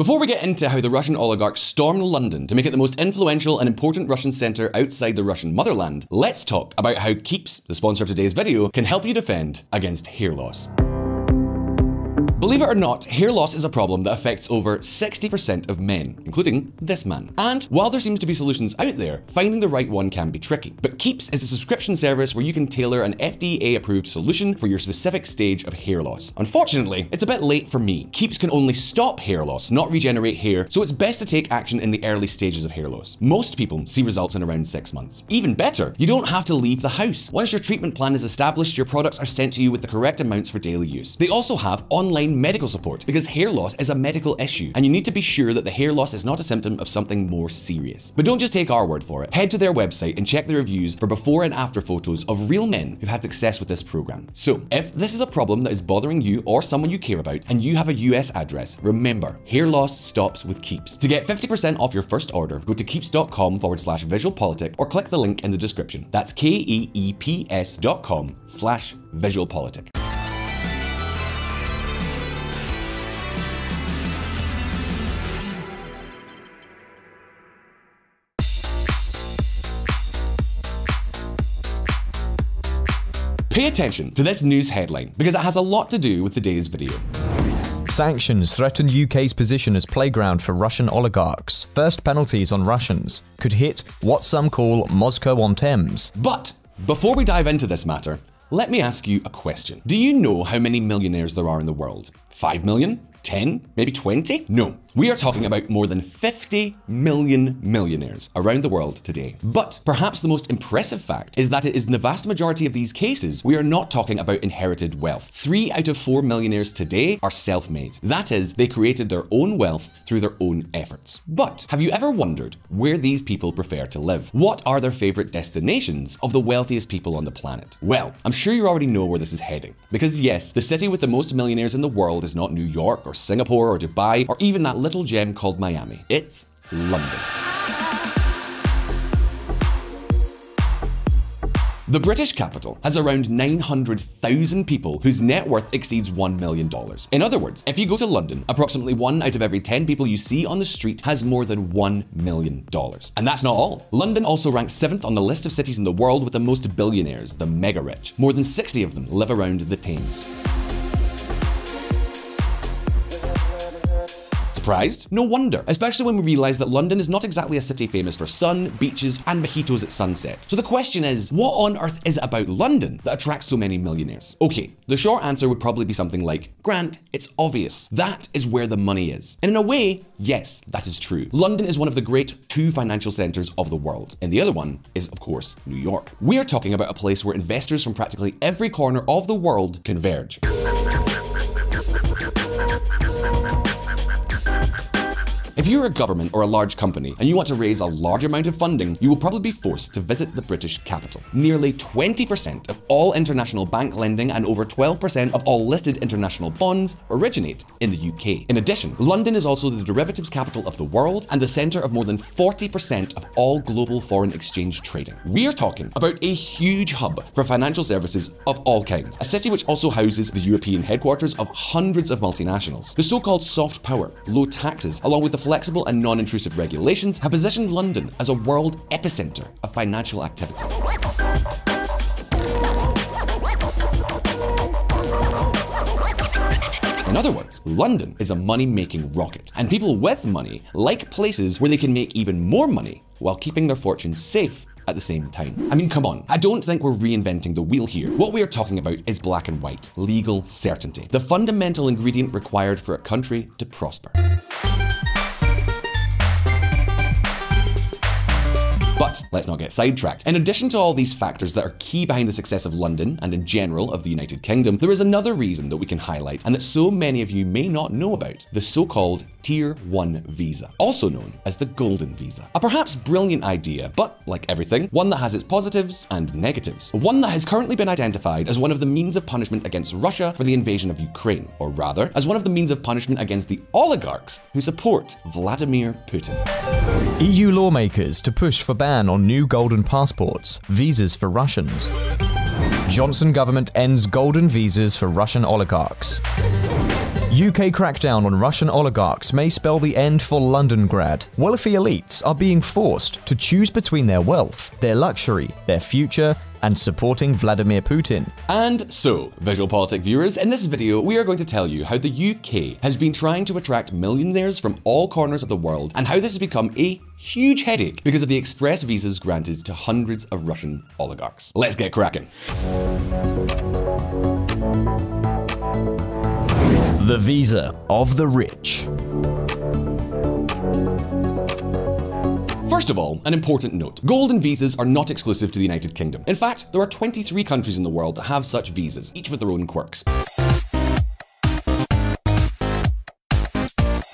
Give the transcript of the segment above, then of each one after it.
Before we get into how the Russian oligarchs stormed London to make it the most influential and important Russian centre outside the Russian motherland, let's talk about how Keeps, the sponsor of today's video, can help you defend against hair loss. Believe it or not, hair loss is a problem that affects over 60% of men, including this man. And while there seems to be solutions out there, finding the right one can be tricky. But Keeps is a subscription service where you can tailor an FDA-approved solution for your specific stage of hair loss. Unfortunately, it's a bit late for me. Keeps can only stop hair loss, not regenerate hair, so it's best to take action in the early stages of hair loss. Most people see results in around 6 months. Even better, you don't have to leave the house. Once your treatment plan is established, your products are sent to you with the correct amounts for daily use. They also have online medical support because hair loss is a medical issue and you need to be sure that the hair loss is not a symptom of something more serious. But don't just take our word for it. Head to their website and check the reviews for before and after photos of real men who've had success with this program. So if this is a problem that is bothering you or someone you care about and you have a US address, remember, hair loss stops with Keeps. To get 50% off your first order, go to keeps.com/VisualPolitik or click the link in the description. That's KEEPS.com/VisualPolitik. Pay attention to this news headline because it has a lot to do with today's video. Sanctions threaten UK's position as playground for Russian oligarchs. First penalties on Russians could hit what some call Moscow on Thames. But before we dive into this matter, let me ask you a question. Do you know how many millionaires there are in the world? 5 million? 10? Maybe 20? No. We are talking about more than 50 million millionaires around the world today. But perhaps the most impressive fact is that it is in the vast majority of these cases, we are not talking about inherited wealth. 3 out of 4 millionaires today are self-made. That is, they created their own wealth through their own efforts. But have you ever wondered where these people prefer to live? What are their favorite destinations of the wealthiest people on the planet? Well, I'm sure you already know where this is heading. Because yes, the city with the most millionaires in the world is not New York or Singapore or Dubai or even that little gem called Miami. It's London. The British capital has around 900,000 people whose net worth exceeds $1 million. In other words, if you go to London, approximately 1 out of every 10 people you see on the street has more than $1 million. And that's not all. London also ranks 7th on the list of cities in the world with the most billionaires, the mega rich. More than 60 of them live around the Thames. Surprised? No wonder, especially when we realise that London is not exactly a city famous for sun, beaches and mojitos at sunset. So the question is, what on earth is it about London that attracts so many millionaires? Okay, the short answer would probably be something like, Grant, it's obvious. That is where the money is. And in a way, yes, that is true. London is one of the great 2 financial centres of the world. And the other one is, of course, New York. We're talking about a place where investors from practically every corner of the world converge. If you're a government or a large company and you want to raise a large amount of funding, you will probably be forced to visit the British capital. Nearly 20% of all international bank lending and over 12% of all listed international bonds originate in the UK. In addition, London is also the derivatives capital of the world and the centre of more than 40% of all global foreign exchange trading. We're talking about a huge hub for financial services of all kinds, a city which also houses the European headquarters of hundreds of multinationals. The so-called soft power, low taxes, along with the flexible and non-intrusive regulations have positioned London as a world epicenter of financial activity. In other words, London is a money-making rocket, and people with money like places where they can make even more money while keeping their fortunes safe at the same time. I mean, come on, I don't think we're reinventing the wheel here. What we are talking about is black and white, legal certainty, the fundamental ingredient required for a country to prosper. But let's not get sidetracked. In addition to all these factors that are key behind the success of London and in general of the United Kingdom, there is another reason that we can highlight and that so many of you may not know about, the so-called Tier 1 visa, also known as the Golden Visa. A perhaps brilliant idea, but like everything, one that has its positives and negatives. One that has currently been identified as one of the means of punishment against Russia for the invasion of Ukraine, or rather, as one of the means of punishment against the oligarchs who support Vladimir Putin. EU lawmakers to push for ban on new golden passports, visas for Russians. Johnson government ends golden visas for Russian oligarchs. UK crackdown on Russian oligarchs may spell the end for Londongrad. Wealthy elites are being forced to choose between their wealth, their luxury, their future, and supporting Vladimir Putin. And so, VisualPolitik viewers, in this video we are going to tell you how the UK has been trying to attract millionaires from all corners of the world and how this has become a huge headache because of the express visas granted to hundreds of Russian oligarchs. Let's get cracking. The Visa of the Rich. First of all, an important note. Golden visas are not exclusive to the United Kingdom. In fact, there are 23 countries in the world that have such visas, each with their own quirks.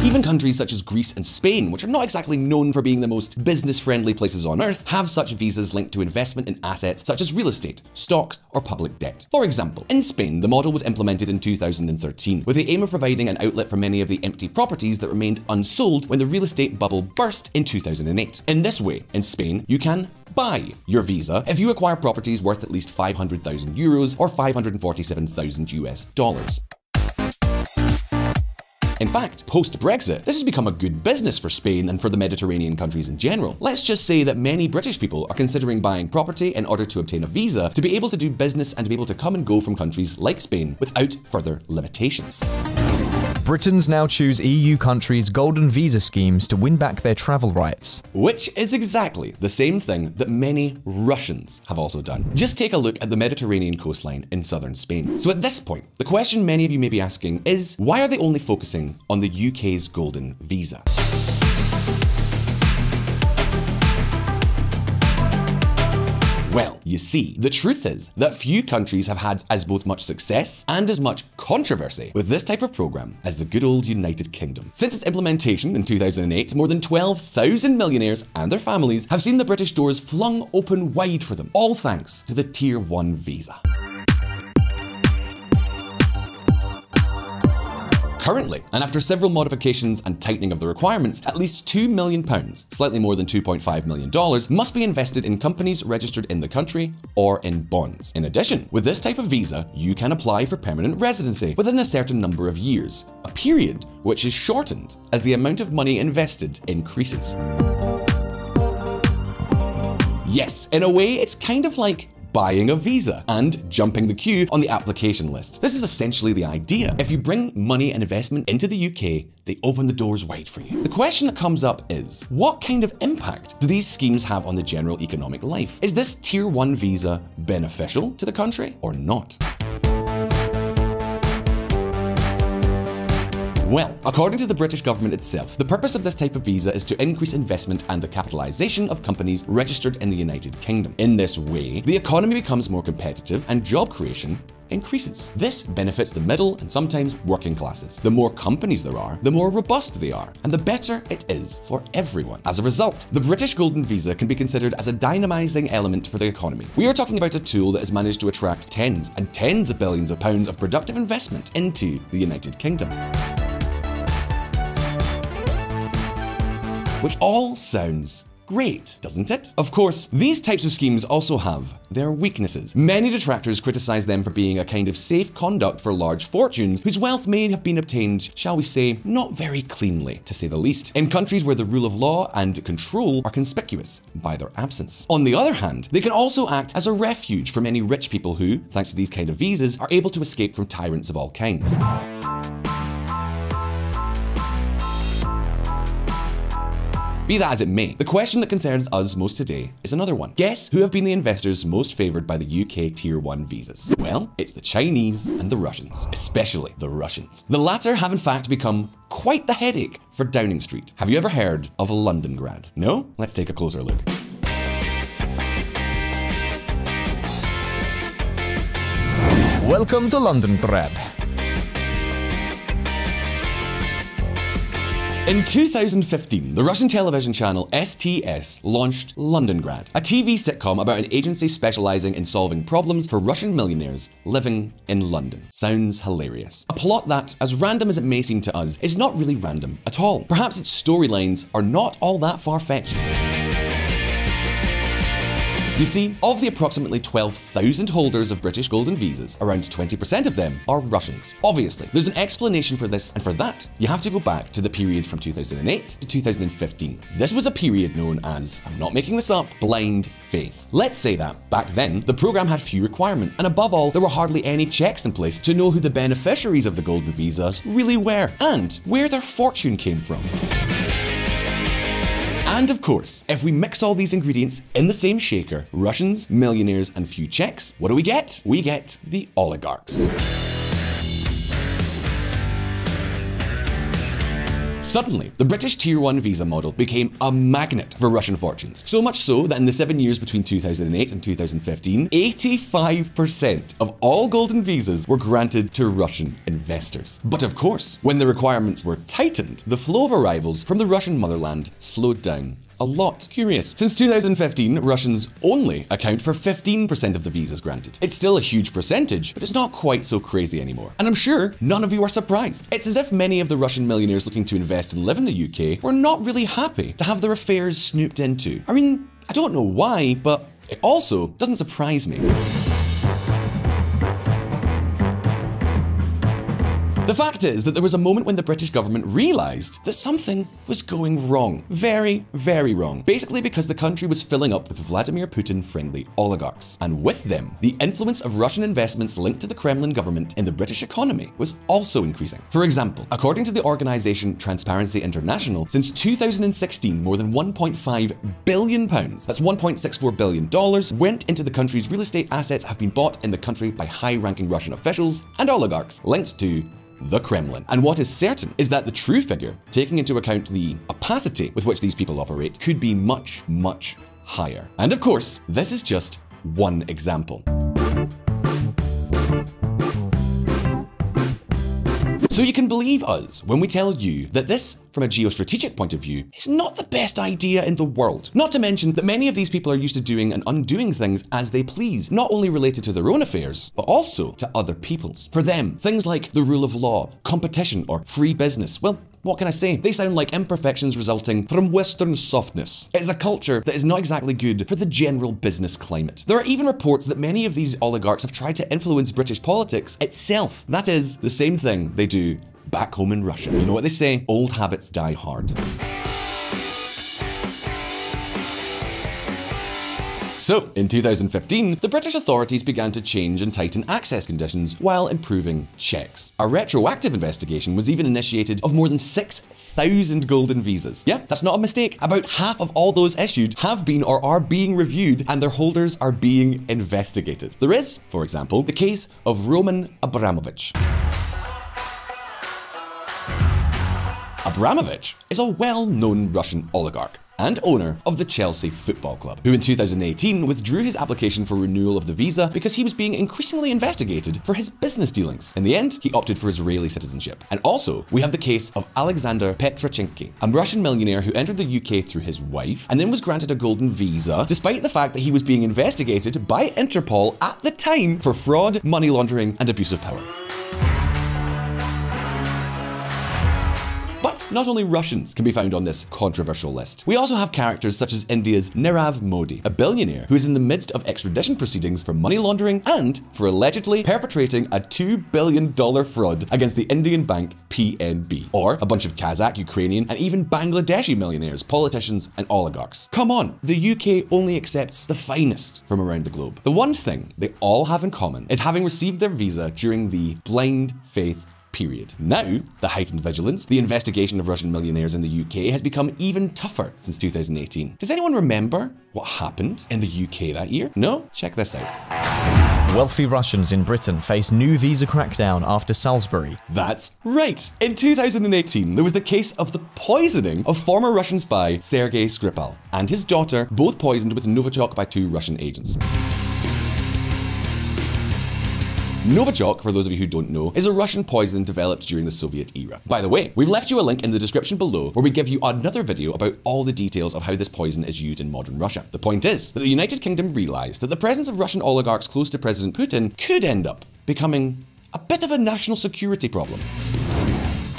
Even countries such as Greece and Spain, which are not exactly known for being the most business-friendly places on earth, have such visas linked to investment in assets such as real estate, stocks, or public debt. For example, in Spain, the model was implemented in 2013 with the aim of providing an outlet for many of the empty properties that remained unsold when the real estate bubble burst in 2008. In this way, in Spain, you can buy your visa if you acquire properties worth at least €500,000 or $547,000. In fact, post-Brexit, this has become a good business for Spain and for the Mediterranean countries in general. Let's just say that many British people are considering buying property in order to obtain a visa to be able to do business and to be able to come and go from countries like Spain without further limitations. Britons now choose EU countries' golden visa schemes to win back their travel rights. Which is exactly the same thing that many Russians have also done. Just take a look at the Mediterranean coastline in southern Spain. So at this point, the question many of you may be asking is, why are they only focusing on the UK's golden visa? Well, you see, the truth is that few countries have had as both much success and as much controversy with this type of program as the good old United Kingdom. Since its implementation in 2008, more than 12,000 millionaires and their families have seen the British doors flung open wide for them, all thanks to the Tier 1 visa. Currently, and after several modifications and tightening of the requirements, at least £2 million, slightly more than $2.5 million, must be invested in companies registered in the country or in bonds. In addition, with this type of visa, you can apply for permanent residency within a certain number of years, a period which is shortened as the amount of money invested increases. Yes, in a way, it's kind of like buying a visa and jumping the queue on the application list. This is essentially the idea. If you bring money and investment into the UK, they open the doors wide for you. The question that comes up is, what kind of impact do these schemes have on the general economic life? Is this Tier 1 visa beneficial to the country or not? Well, according to the British government itself, the purpose of this type of visa is to increase investment and the capitalisation of companies registered in the United Kingdom. In this way, the economy becomes more competitive and job creation increases. This benefits the middle and sometimes working classes. The more companies there are, the more robust they are, and the better it is for everyone. As a result, the British golden visa can be considered as a dynamising element for the economy. We are talking about a tool that has managed to attract tens and tens of billions of pounds of productive investment into the United Kingdom. Which all sounds great, doesn't it? Of course, these types of schemes also have their weaknesses. Many detractors criticize them for being a kind of safe conduct for large fortunes whose wealth may have been obtained, shall we say, not very cleanly, to say the least, in countries where the rule of law and control are conspicuous by their absence. On the other hand, they can also act as a refuge for many rich people who, thanks to these kind of visas, are able to escape from tyrants of all kinds. Be that as it may, the question that concerns us most today is another one. Guess who have been the investors most favoured by the UK Tier 1 visas? Well, it's the Chinese and the Russians, especially the Russians. The latter have in fact become quite the headache for Downing Street. Have you ever heard of Londongrad? No? Let's take a closer look. Welcome to Londongrad. In 2015, the Russian television channel STS launched Londongrad, a TV sitcom about an agency specializing in solving problems for Russian millionaires living in London. Sounds hilarious. A plot that, as random as it may seem to us, is not really random at all. Perhaps its storylines are not all that far-fetched. You see, of the approximately 12,000 holders of British golden visas, around 20% of them are Russians. Obviously, there's an explanation for this, and for that, you have to go back to the period from 2008 to 2015. This was a period known as, I'm not making this up, blind faith. Let's say that back then, the program had few requirements, and above all, there were hardly any checks in place to know who the beneficiaries of the golden visas really were and where their fortune came from. And of course, if we mix all these ingredients in the same shaker, Russians, millionaires, and few checks, what do we get? We get the oligarchs. Suddenly, the British Tier 1 visa model became a magnet for Russian fortunes, so much so that in the 7 years between 2008 and 2015, 85% of all golden visas were granted to Russian investors. But of course, when the requirements were tightened, the flow of arrivals from the Russian motherland slowed down a lot. Curious. Since 2015, Russians only account for 15% of the visas granted. It's still a huge percentage, but it's not quite so crazy anymore. And I'm sure none of you are surprised. It's as if many of the Russian millionaires looking to invest and live in the UK were not really happy to have their affairs snooped into. I mean, I don't know why, but it also doesn't surprise me. The fact is that there was a moment when the British government realised that something was going wrong. Very, very wrong. Basically because the country was filling up with Vladimir Putin-friendly oligarchs. And with them, the influence of Russian investments linked to the Kremlin government in the British economy was also increasing. For example, according to the organisation Transparency International, since 2016, more than £1.5 billion, that's $1.64 billion, went into the country's real estate assets have been bought in the country by high-ranking Russian officials and oligarchs linked to the Kremlin. And what is certain is that the true figure, taking into account the opacity with which these people operate, could be much, much higher. And of course, this is just one example. So you can believe us when we tell you that this, from a geostrategic point of view, is not the best idea in the world. Not to mention that many of these people are used to doing and undoing things as they please, not only related to their own affairs, but also to other people's. For them, things like the rule of law, competition, or free business, well, what can I say? They sound like imperfections resulting from Western softness. It's a culture that is not exactly good for the general business climate. There are even reports that many of these oligarchs have tried to influence British politics itself. That is the same thing they do back home in Russia. You know what they say? Old habits die hard. So, in 2015, the British authorities began to change and tighten access conditions while improving checks. A retroactive investigation was even initiated of more than 6,000 golden visas. Yeah, that's not a mistake. About half of all those issued have been or are being reviewed, and their holders are being investigated. There is, for example, the case of Roman Abramovich. Abramovich is a well-known Russian oligarch and owner of the Chelsea Football Club, who in 2018 withdrew his application for renewal of the visa because he was being increasingly investigated for his business dealings. In the end, he opted for Israeli citizenship. And also, we have the case of Alexander Petrachinki, a Russian millionaire who entered the UK through his wife and then was granted a golden visa, despite the fact that he was being investigated by Interpol at the time for fraud, money laundering, and abuse of power. Not only Russians can be found on this controversial list. We also have characters such as India's Nirav Modi, a billionaire who is in the midst of extradition proceedings for money laundering and for allegedly perpetrating a $2 billion fraud against the Indian bank PNB. Or a bunch of Kazakh, Ukrainian, and even Bangladeshi millionaires, politicians, and oligarchs. Come on, the UK only accepts the finest from around the globe. The one thing they all have in common is having received their visa during the blind faith period. Now, the heightened vigilance, the investigation of Russian millionaires in the UK has become even tougher since 2018. Does anyone remember what happened in the UK that year? No? Check this out. Wealthy Russians in Britain face new visa crackdown after Salisbury. That's right. In 2018, there was the case of the poisoning of former Russian spy Sergei Skripal and his daughter, both poisoned with Novichok by two Russian agents. Novichok, for those of you who don't know, is a Russian poison developed during the Soviet era. By the way, we've left you a link in the description below where we give you another video about all the details of how this poison is used in modern Russia. The point is that the United Kingdom realised that the presence of Russian oligarchs close to President Putin could end up becoming a bit of a national security problem.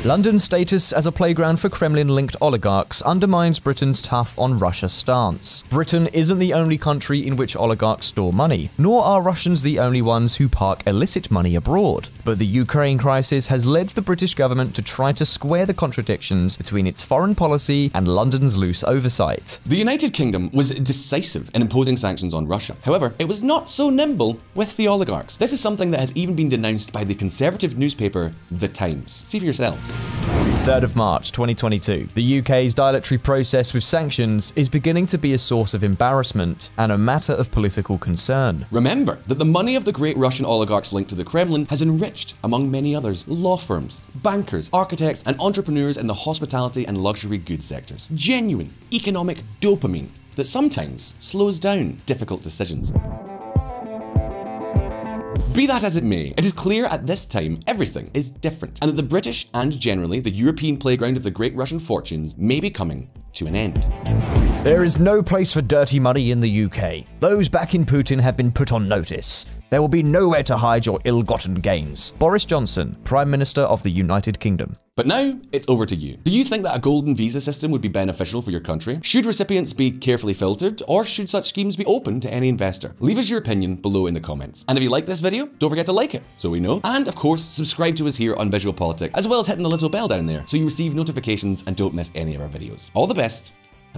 London's status as a playground for Kremlin-linked oligarchs undermines Britain's tough-on-Russia stance. Britain isn't the only country in which oligarchs store money, nor are Russians the only ones who park illicit money abroad. But the Ukraine crisis has led the British government to try to square the contradictions between its foreign policy and London's loose oversight. The United Kingdom was decisive in imposing sanctions on Russia. However, it was not so nimble with the oligarchs. This is something that has even been denounced by the conservative newspaper The Times. See for yourselves. 3rd of March 2022. The UK's dilatory process with sanctions is beginning to be a source of embarrassment and a matter of political concern. Remember that the money of the great Russian oligarchs linked to the Kremlin has enriched, among many others, law firms, bankers, architects, and entrepreneurs in the hospitality and luxury goods sectors. Genuine economic dopamine that sometimes slows down difficult decisions. Be that as it may, it is clear at this time everything is different, and that the British and generally the European playground of the great Russian fortunes may be coming to an end. There is no place for dirty money in the UK. Those backing Putin have been put on notice. There will be nowhere to hide your ill-gotten gains. Boris Johnson, Prime Minister of the United Kingdom. But now, it's over to you. Do you think that a golden visa system would be beneficial for your country? Should recipients be carefully filtered, or should such schemes be open to any investor? Leave us your opinion below in the comments. And if you like this video, don't forget to like it, so we know. And of course, subscribe to us here on VisualPolitik, as well as hitting the little bell down there, so you receive notifications and don't miss any of our videos. All the best, and